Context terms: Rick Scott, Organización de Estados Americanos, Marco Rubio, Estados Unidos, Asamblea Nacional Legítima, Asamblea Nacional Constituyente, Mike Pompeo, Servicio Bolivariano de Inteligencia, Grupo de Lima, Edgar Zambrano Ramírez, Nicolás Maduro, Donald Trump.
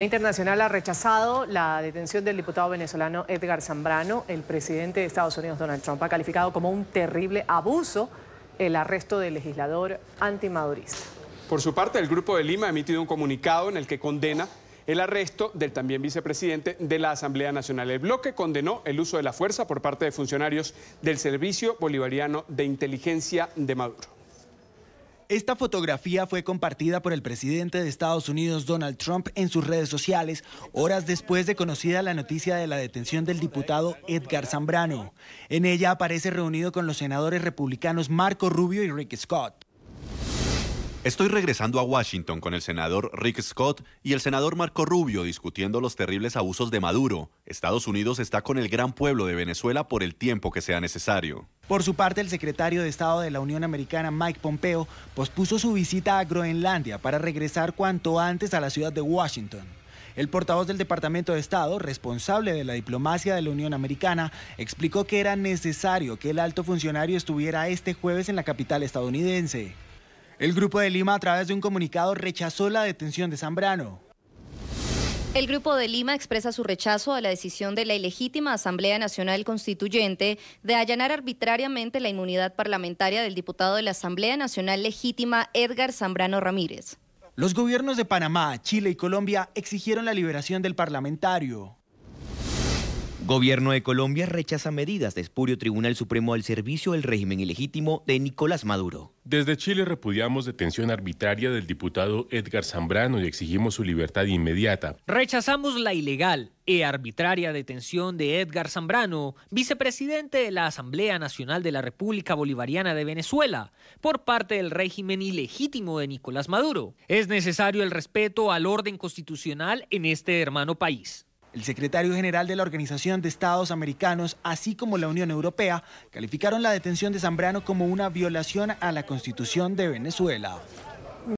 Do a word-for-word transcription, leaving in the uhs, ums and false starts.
La internacional ha rechazado la detención del diputado venezolano Edgar Zambrano. El presidente de Estados Unidos, Donald Trump, ha calificado como un terrible abuso el arresto del legislador antimadurista. Por su parte, el Grupo de Lima ha emitido un comunicado en el que condena el arresto del también vicepresidente de la Asamblea Nacional. El bloque condenó el uso de la fuerza por parte de funcionarios del Servicio Bolivariano de Inteligencia de Maduro. Esta fotografía fue compartida por el presidente de Estados Unidos, Donald Trump, en sus redes sociales, horas después de conocida la noticia de la detención del diputado Edgar Zambrano. En ella aparece reunido con los senadores republicanos Marco Rubio y Rick Scott. Estoy regresando a Washington con el senador Rick Scott y el senador Marco Rubio discutiendo los terribles abusos de Maduro. Estados Unidos está con el gran pueblo de Venezuela por el tiempo que sea necesario. Por su parte, el secretario de Estado de la Unión Americana, Mike Pompeo, pospuso su visita a Groenlandia para regresar cuanto antes a la ciudad de Washington. El portavoz del Departamento de Estado, responsable de la diplomacia de la Unión Americana, explicó que era necesario que el alto funcionario estuviera este jueves en la capital estadounidense. El Grupo de Lima, a través de un comunicado, rechazó la detención de Zambrano. El Grupo de Lima expresa su rechazo a la decisión de la ilegítima Asamblea Nacional Constituyente de allanar arbitrariamente la inmunidad parlamentaria del diputado de la Asamblea Nacional Legítima, Edgar Zambrano Ramírez. Los gobiernos de Panamá, Chile y Colombia exigieron la liberación del parlamentario. Gobierno de Colombia rechaza medidas de espurio Tribunal Supremo al servicio del régimen ilegítimo de Nicolás Maduro. Desde Chile repudiamos detención arbitraria del diputado Edgar Zambrano y exigimos su libertad inmediata. Rechazamos la ilegal e arbitraria detención de Edgar Zambrano, vicepresidente de la Asamblea Nacional de la República Bolivariana de Venezuela, por parte del régimen ilegítimo de Nicolás Maduro. Es necesario el respeto al orden constitucional en este hermano país. El secretario general de la Organización de Estados Americanos, así como la Unión Europea, calificaron la detención de Zambrano como una violación a la Constitución de Venezuela.